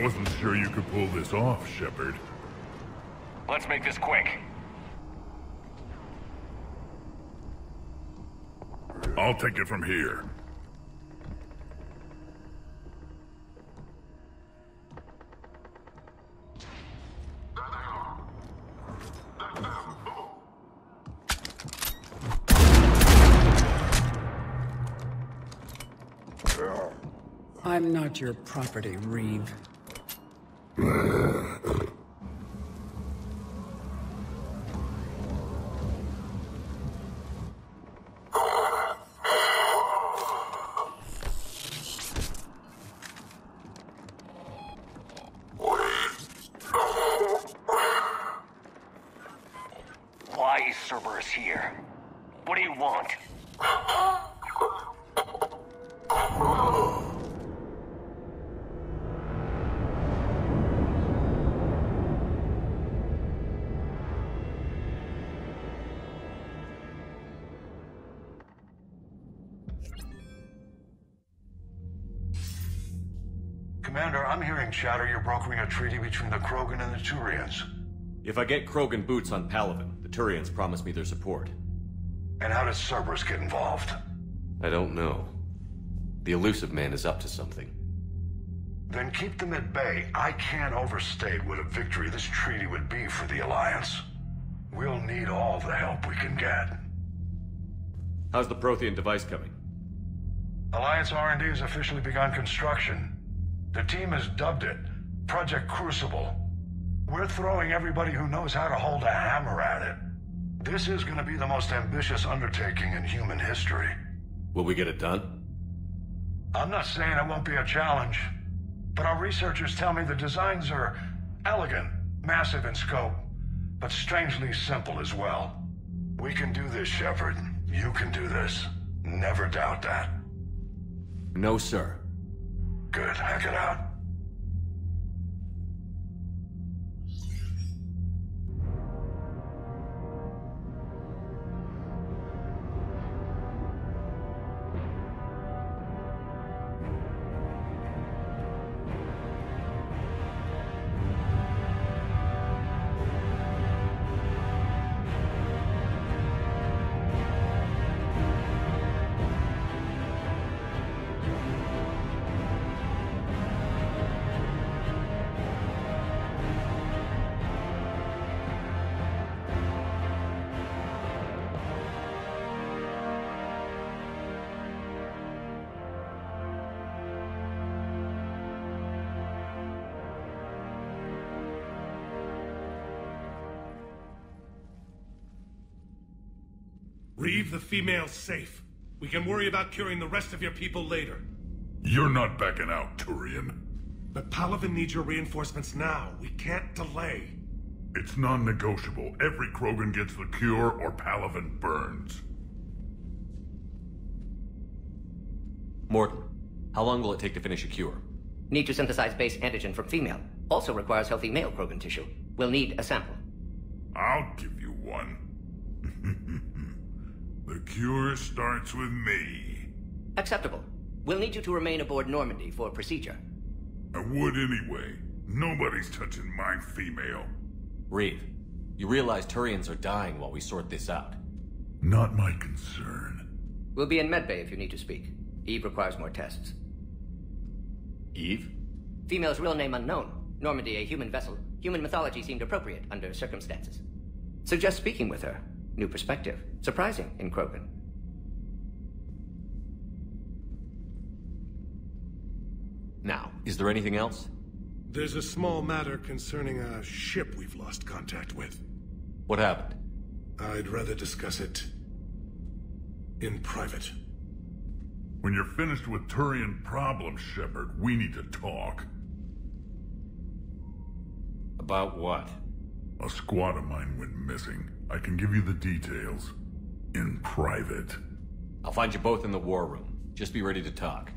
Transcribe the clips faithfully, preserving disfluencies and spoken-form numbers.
I wasn't sure you could pull this off, Shepard. Let's make this quick. I'll take it from here. I'm not your property, Reeve. Why is Cerberus here? What do you want? Commander, I'm hearing chatter you're brokering a treaty between the Krogan and the Turians. If I get Krogan boots on Palaven, the Turians promise me their support. And how does Cerberus get involved? I don't know. The Elusive Man is up to something. Then keep them at bay. I can't overstate what a victory this treaty would be for the Alliance. We'll need all the help we can get. How's the Prothean device coming? Alliance R and D has officially begun construction. The team has dubbed it Project Crucible. We're throwing everybody who knows how to hold a hammer at it. This is going to be the most ambitious undertaking in human history. Will we get it done? I'm not saying it won't be a challenge, but our researchers tell me the designs are elegant, massive in scope, but strangely simple as well. We can do this, Shepard. You can do this. Never doubt that. No, sir. Good, hack it out. Reeve, the female's safe. We can worry about curing the rest of your people later. You're not backing out, Turian. But Palaven needs your reinforcements now. We can't delay. It's non-negotiable. Every Krogan gets the cure or Palaven burns. Morton, how long will it take to finish a cure? Need to synthesize base antigen from female. Also requires healthy male Krogan tissue. We'll need a sample. I'll give you one. The cure starts with me. Acceptable. We'll need you to remain aboard Normandy for procedure. I would anyway. Nobody's touching my female. Reeve, you realize Turians are dying while we sort this out. Not my concern. We'll be in Medbay if you need to speak. Eve requires more tests. Eve? Female's real name unknown. Normandy, a human vessel. Human mythology seemed appropriate under circumstances. Suggest speaking with her. New perspective. Surprising in Krogan. Now, is there anything else? There's a small matter concerning a ship we've lost contact with. What happened? I'd rather discuss it in private. When you're finished with Turian problems, Shepard, we need to talk. About what? A squad of mine went missing. I can give you the details in private. I'll find you both in the war room. Just be ready to talk.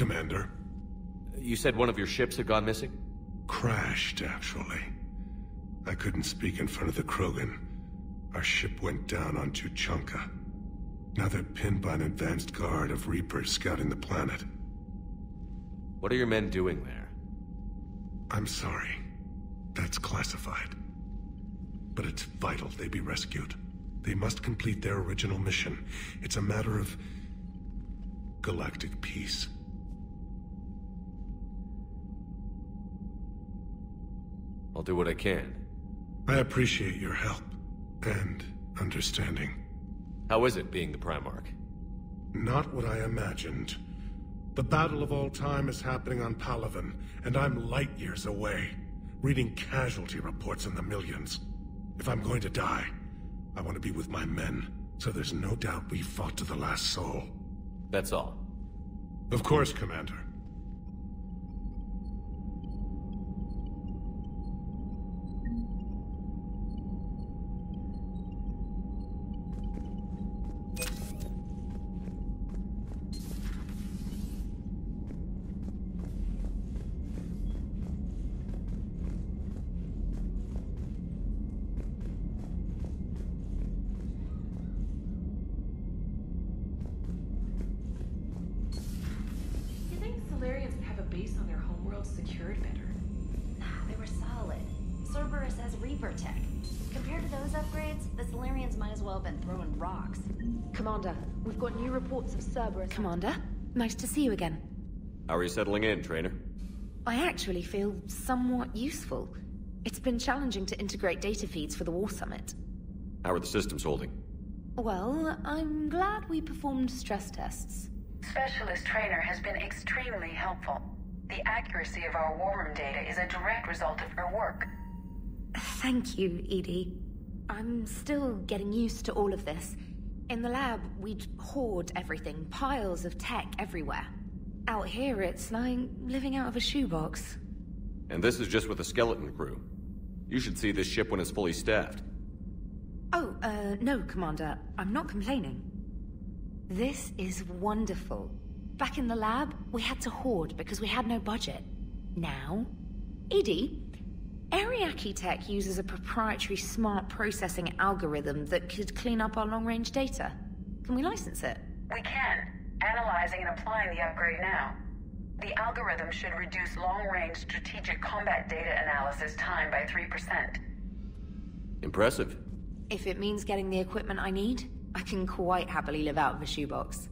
Commander. You said one of your ships had gone missing? Crashed, actually. I couldn't speak in front of the Krogan. Our ship went down on Tuchanka. Now they're pinned by an advanced guard of Reapers scouting the planet. What are your men doing there? I'm sorry. That's classified. But it's vital they be rescued. They must complete their original mission. It's a matter of galactic peace. I'll do what I can. I appreciate your help and understanding. How is it being the Primarch? Not what I imagined. The battle of all time is happening on Palaven, and I'm light years away, reading casualty reports in the millions. If I'm going to die, I want to be with my men, so there's no doubt we fought to the last soul. That's all. Of course, Commander. Secured better. Ah, they were solid. Cerberus has Reaper tech. Compared to those upgrades, the Solarians might as well have been throwing rocks. Commander, we've got new reports of Cerberus. Commander, nice to see you again. How are you settling in, Traynor? I actually feel somewhat useful. It's been challenging to integrate data feeds for the War Summit. How are the systems holding? Well, I'm glad we performed stress tests. Specialist Traynor has been extremely helpful. The accuracy of our war room data is a direct result of her work. Thank you, E D I. I'm still getting used to all of this. In the lab, we'd hoard everything, piles of tech everywhere. Out here, it's like living out of a shoebox. And this is just with a skeleton crew. You should see this ship when it's fully staffed. Oh, uh, no, Commander. I'm not complaining. This is wonderful. Back in the lab, we had to hoard because we had no budget. Now, E D I, Ariaki Tech uses a proprietary smart processing algorithm that could clean up our long-range data. Can we license it? We can. Analyzing and applying the upgrade now. The algorithm should reduce long-range strategic combat data analysis time by three percent. Impressive. If it means getting the equipment I need, I can quite happily live out of a shoebox.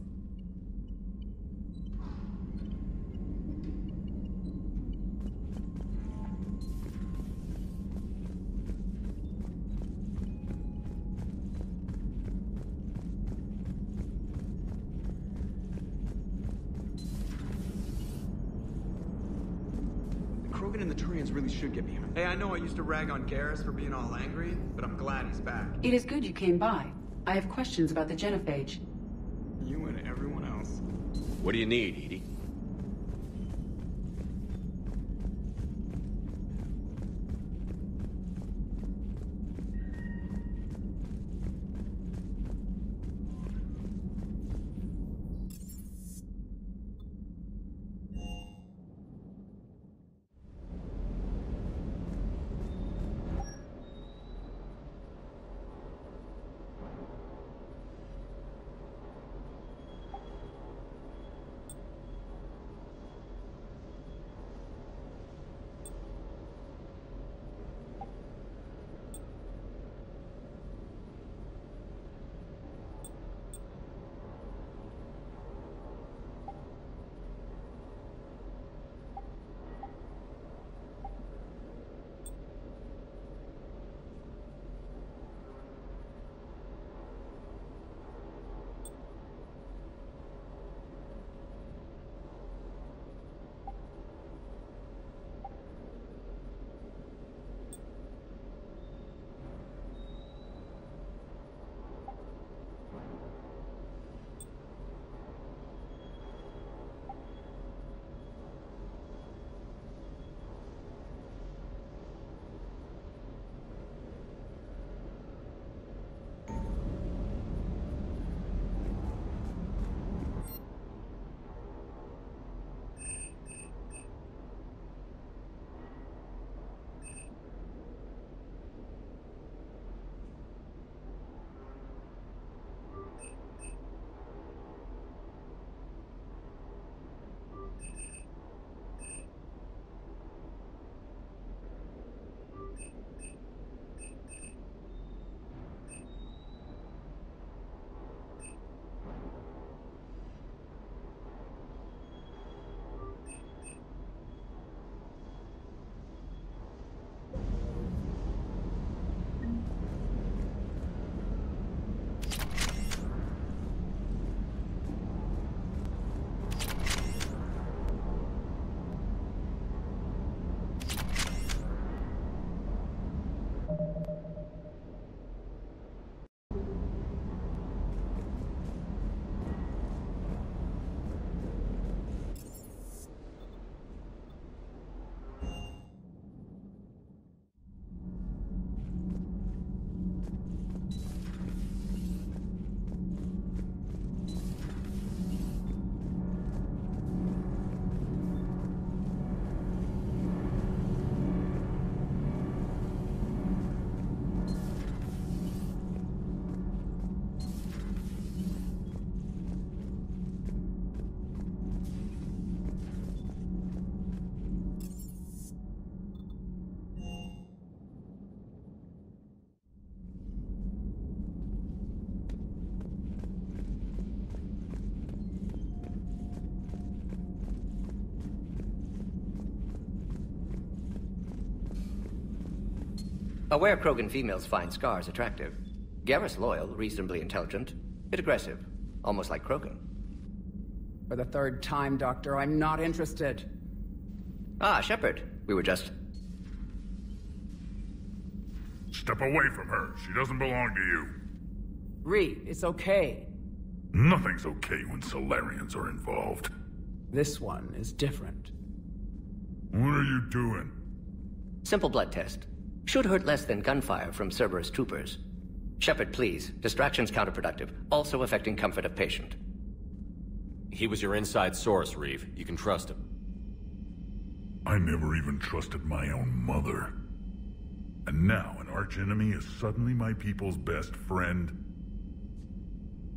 And the Turians really should get behind. Hey, I know I used to rag on Garrus for being all angry, but I'm glad he's back. It is good you came by. I have questions about the genophage. You and everyone else. What do you need, Edie? Aware Krogan females find scars attractive. Garrus loyal, reasonably intelligent, bit aggressive, almost like Krogan. For the third time, Doctor, I'm not interested. Ah, Shepard. We were just... Step away from her. She doesn't belong to you. Reeve, it's okay. Nothing's okay when Solarians are involved. This one is different. What are you doing? Simple blood test. Should hurt less than gunfire from Cerberus troopers. Shepard, please. Distraction's counterproductive, also affecting comfort of patient. He was your inside source, Reeve. You can trust him. I never even trusted my own mother. And now an archenemy is suddenly my people's best friend.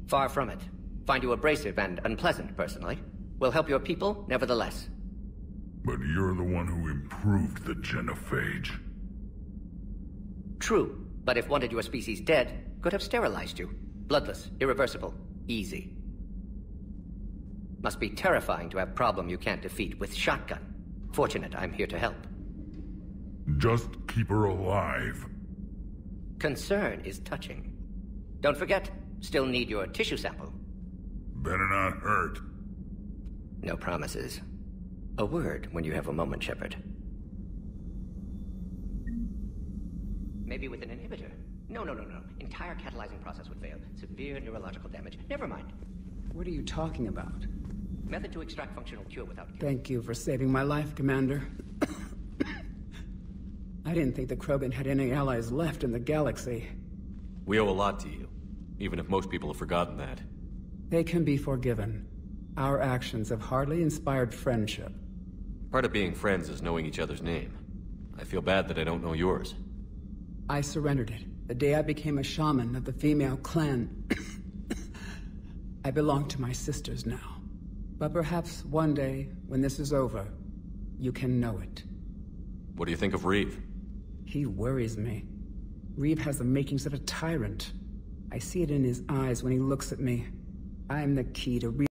Far from it. Find you abrasive and unpleasant, personally. We'll help your people, nevertheless. But you're the one who improved the genophage. True, but if wanted your species dead, could have sterilized you. Bloodless, irreversible, easy. Must be terrifying to have problem you can't defeat with shotgun. Fortunate I'm here to help. Just keep her alive. Concern is touching. Don't forget, still need your tissue sample. Better not hurt. No promises. A word when you have a moment, Shepard. Maybe with an inhibitor. No, no, no, no. Entire catalyzing process would fail. Severe neurological damage. Never mind. What are you talking about? Method to extract functional cure without cure. Thank you for saving my life, Commander. I didn't think the Krogan had any allies left in the galaxy. We owe a lot to you, even if most people have forgotten that. They can be forgiven. Our actions have hardly inspired friendship. Part of being friends is knowing each other's name. I feel bad that I don't know yours. I surrendered it the day I became a shaman of the female clan. I belong to my sisters now. But perhaps one day, when this is over, you can know it. What do you think of Reeve? He worries me. Reeve has the makings of a tyrant. I see it in his eyes when he looks at me. I'm the key to Reeve.